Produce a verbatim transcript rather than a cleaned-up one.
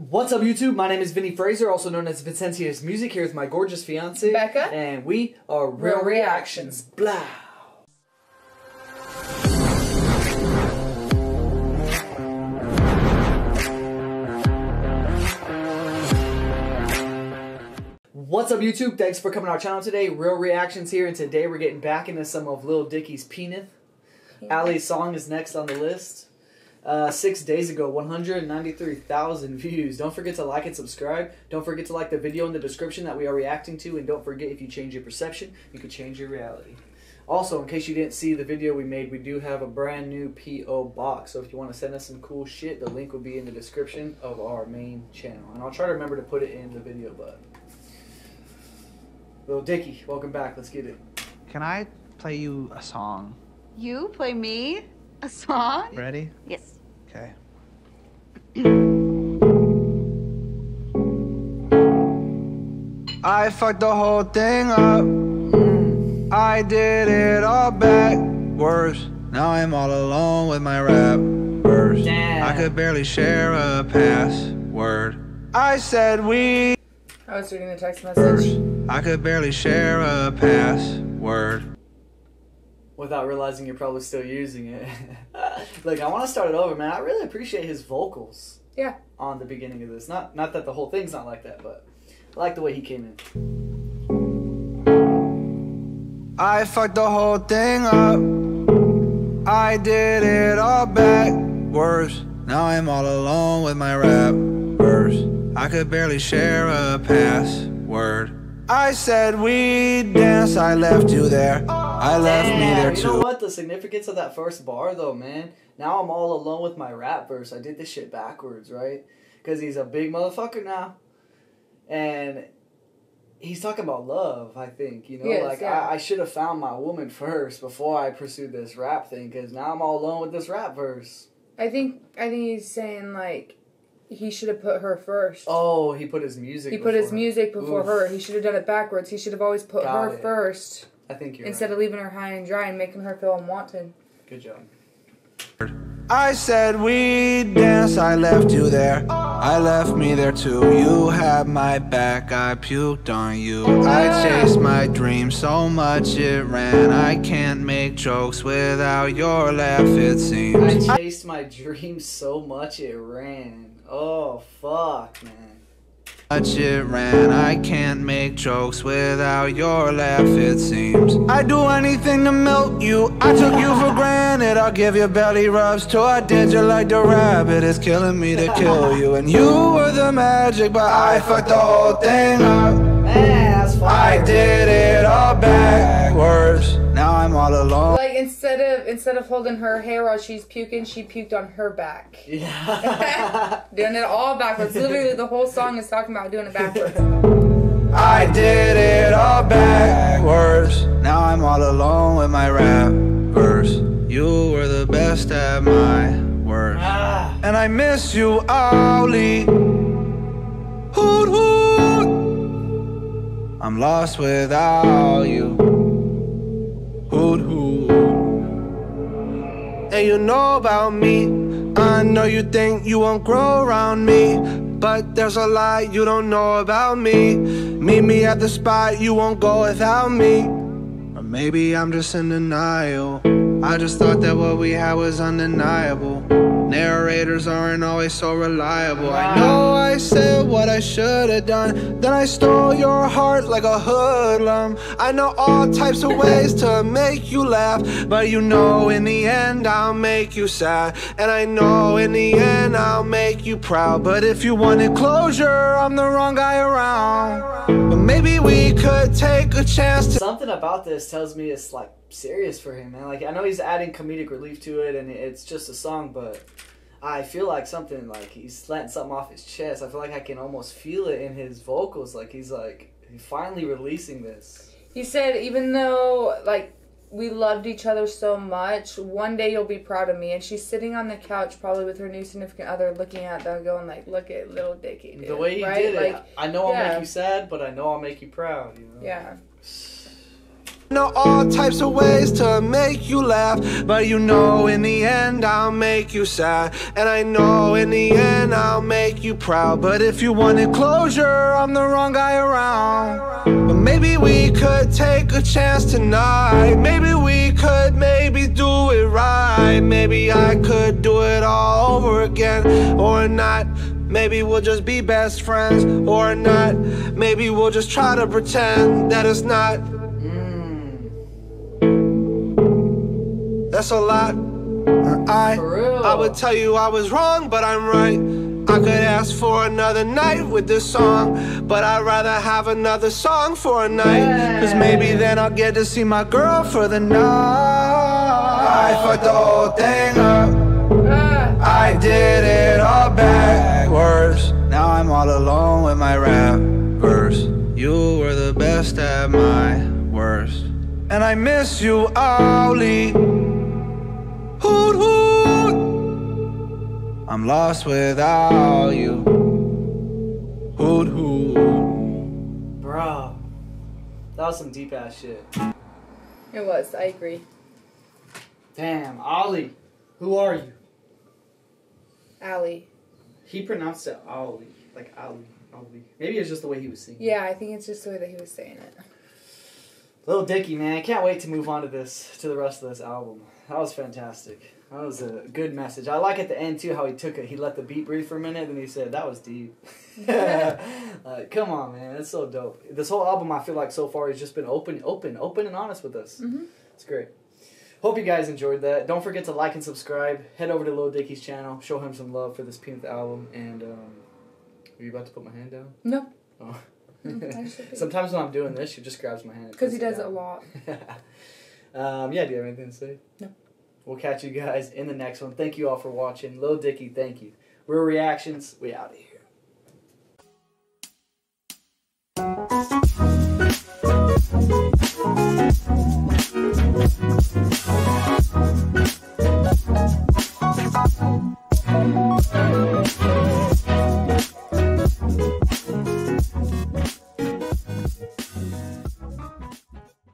What's up, YouTube? My name is Vinnie Fraser, also known as Vinc three ntius Music, here with my gorgeous fiancée, Becca, and we are Real, Real Reactions. Blah! What's up, YouTube? Thanks for coming to our channel today. Real Reactions here, and today we're getting back into some of Lil Dicky's Penith. Yeah. Ally's Song is next on the list. Uh, six days ago, one hundred ninety-three thousand views. Don't forget to like and subscribe. Don't forget to like the video in the description that we are reacting to. And don't forget, if you change your perception, you can change your reality. Also, in case you didn't see the video we made, we do have a brand new P O box. So if you want to send us some cool shit, the link will be in the description of our main channel. And I'll try to remember to put it in the video, but... Lil Dicky, welcome back. Let's get it. Can I play you a song? You play me a song? Ready? Yes. Okay. I fucked the whole thing up. Mm. I did it all backwards. Now I'm all alone with my rap verse. Yeah. I could barely share a password. I said we. I was reading the text message. I could barely share a password. Without realizing you're probably still using it. Like, I want to start it over, man. I really appreciate his vocals. Yeah. On the beginning of this. Not not that the whole thing's not like that, but I like the way he came in. I fucked the whole thing up. I did it all backwards. Now I'm all alone with my rap verse. I could barely share a password. I said we'd dance. I left you there. I left Damn, me there too. You know what? The significance of that first bar, though, man. Now I'm all alone with my rap verse. I did this shit backwards, right? Because he's a big motherfucker now. And he's talking about love, I think. You know, yes, like, yeah. I, I should have found my woman first before I pursued this rap thing. Because now I'm all alone with this rap verse. I think, I think he's saying, like, he should have put her first. Oh, he put his music He put his her. music before Oof. her. He should have done it backwards. He should have always put Got her it. first. I think you're Instead right. of leaving her high and dry and making her feel unwanted. Good job. I said we'd dance, I left you there. I left me there too. You had my back, I puked on you. I chased my dream so much it ran. I can't make jokes without your laugh, it seems. I chased my dream so much it ran. Oh, fuck, man. Much it ran. I can't make jokes without your laugh, it seems. I do anything to melt you. I took you for granted. I'll give you belly rubs till I did you like the rabbit. It's killing me to kill you. And you were the magic, but I fucked the whole thing up. Man, that's fire. I did it all backwards. Now I'm all alone. Like, instead of instead of holding her hair while she's puking, she puked on her back. Yeah. Doing it all backwards. Literally, the whole song is talking about doing it backwards. I did it all backwards. Now I'm all alone with my rap verse. You were the best at my worst. Ah. And I miss you, Ollie. Hoot hoot. I'm lost without you. And you know about me. I know you think you won't grow around me, but there's a lot you don't know about me. Meet me at the spot, you won't go without me. Or maybe I'm just in denial. I just thought that what we had was undeniable. Narrators aren't always so reliable. I know I said what I should have done, then I stole your heart like a hoodlum. I know all types of ways to make you laugh, but you know in the end I'll make you sad. And I know in the end I'll make you proud. But if you wanted closure, I'm the wrong guy around. But maybe we could take a chance to... Something about this tells me it's like serious for him, man. Like, I know he's adding comedic relief to it and it's just a song, but I feel like something, like he's letting something off his chest. I feel like I can almost feel it in his vocals. Like, he's like finally releasing this. He said, even though like we loved each other so much, one day you'll be proud of me. And she's sitting on the couch probably with her new significant other, looking at them going like, look at Lil Dicky, dude. The way he right? did it, like, I know I'll yeah. make you sad, but I know I'll make you proud, you know? Yeah. know all types of ways to make you laugh, but you know in the end I'll make you sad, and I know in the end I'll make you proud. But if you wanted closure, I'm the wrong guy around. But maybe we could take a chance tonight. Maybe we could maybe do it right. Maybe I could do it all over again, or not. Maybe we'll just be best friends, or not. Maybe we'll just try to pretend that it's not. Mm. That's a lot. I, I would tell you I was wrong, but I'm right. I could ask for another night with this song, but I'd rather have another song for a night, cause maybe then I'll get to see my girl for the night. I fucked the whole thing up. I did it all backwards. Now I'm all alone with my rap verse. You were the best at my worst, and I miss you, Ollie. Hoot hoot, I'm lost without you. Hoot hoot. Bruh, that was some deep ass shit. It was, I agree. Damn, Ollie, who are you? Allie. He pronounced it Ollie, like Ollie, Ollie. Maybe it's just the way he was saying it. Yeah, I think it's just the way that he was saying it. Lil Dicky, man, I can't wait to move on to this, to the rest of this album. That was fantastic. That was a good message. I like at the end too how he took it. He let the beat breathe for a minute, and he said, "That was deep." uh, come on, man, it's so dope. This whole album, I feel like so far, has just been open, open, open, and honest with us. Mm-hmm. It's great. Hope you guys enjoyed that. Don't forget to like and subscribe. Head over to Lil Dicky's channel. Show him some love for this Penith album. And, um... Are you about to put my hand down? No. Oh. Sometimes when I'm doing this, she just grabs my hand. Because he does it a lot. um, yeah, do you have anything to say? No. We'll catch you guys in the next one. Thank you all for watching. Lil Dicky, thank you. Real Reactions, we out of here.